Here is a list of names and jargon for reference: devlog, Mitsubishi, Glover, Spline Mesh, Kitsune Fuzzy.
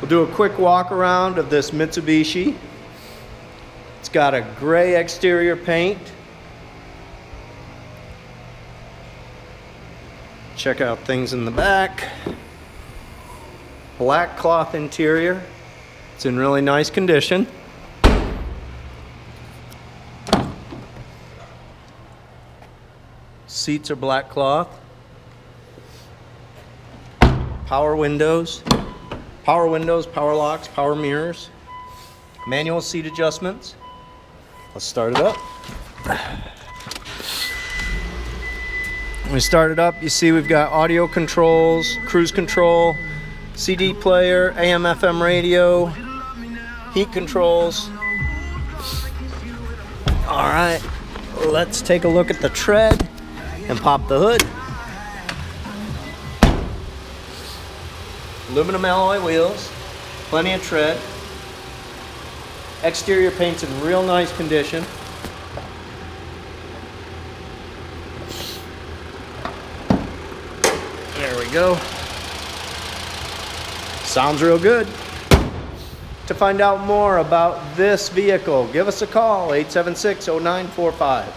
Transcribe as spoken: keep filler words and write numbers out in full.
We'll do a quick walk around of this Mitsubishi. It's got a gray exterior paint. Check out things in the back. Black cloth interior. It's in really nice condition. Seats are black cloth. Power windows. Power windows, power locks, power mirrors. Manual seat adjustments. Let's start it up. When we start it up, you see we've got audio controls, cruise control, C D player, A M F M radio, heat controls. All right, let's take a look at the tread and pop the hood. Aluminum alloy wheels, plenty of tread. Exterior paint's in real nice condition. There we go. Sounds real good. To find out more about this vehicle, give us a call, eight seven six, oh nine four five.